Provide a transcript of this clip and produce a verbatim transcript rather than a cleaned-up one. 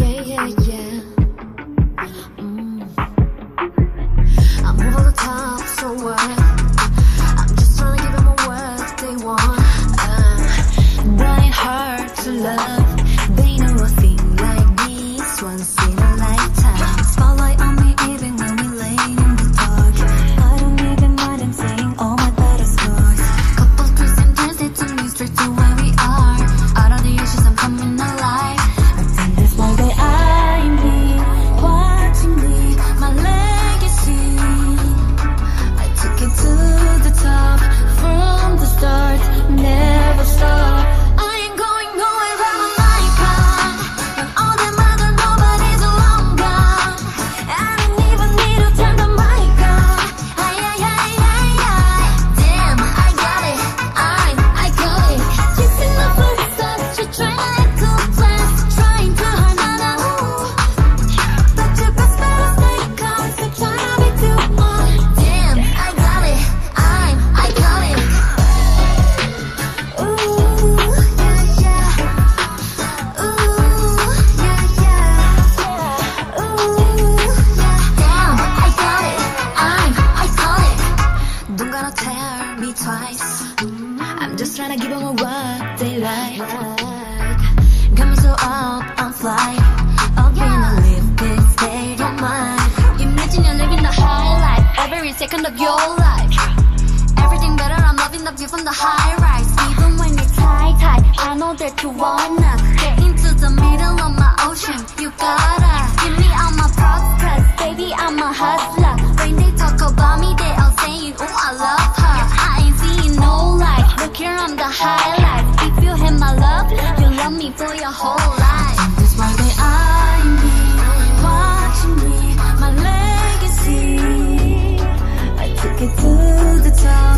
yeah, yeah, yeah. Mm. I'm over the top, so what? I'm just trying to give them what they want. Uh, that ain't hard to love. They know a thing like this once in a lifetime. Spotlight on me even when we lay in the dark. I don't even mind, I'm saying all my battles scars. Couple twists and turns, they took me straight to where we are. Out of the ashes, I'm coming alive. Twice. I'm just trying to give them what they like. Got me so up, I'm fly. Up in a live this state of mind. Imagine you're living the whole life, every second of your life. Everything better, I'm loving the view from the high rise. Even when it's high tide, I know that you wanna get into the middle of my ocean. You gotta give me all my props, cause baby, I'm a hustler. When they talk about me, they all saying, oh, I love her. Here I'm the highlight. If you hit my love, you love me for your whole life. That's why they eyeing me, watching me, my legacy. I took it to the top.